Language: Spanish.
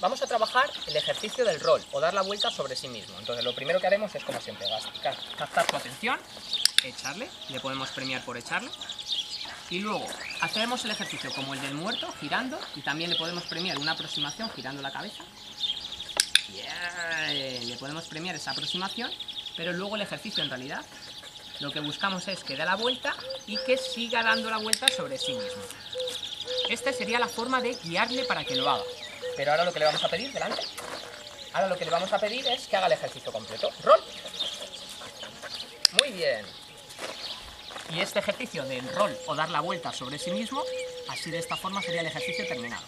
Vamos a trabajar el ejercicio del rol o dar la vuelta sobre sí mismo. Entonces lo primero que haremos es, como siempre, captar tu atención, echarle, le podemos premiar por echarle, y luego hacemos el ejercicio como el del muerto, girando, y también le podemos premiar una aproximación girando la cabeza. Le podemos premiar esa aproximación, pero luego el ejercicio en realidad lo que buscamos es que dé la vuelta y que siga dando la vuelta sobre sí mismo. Esta sería la forma de guiarle para que lo haga. Pero ahora lo que le vamos a pedir, delante, ahora lo que le vamos a pedir es que haga el ejercicio completo. ¡Roll! Muy bien. Y este ejercicio del rol o dar la vuelta sobre sí mismo, así de esta forma sería el ejercicio terminado.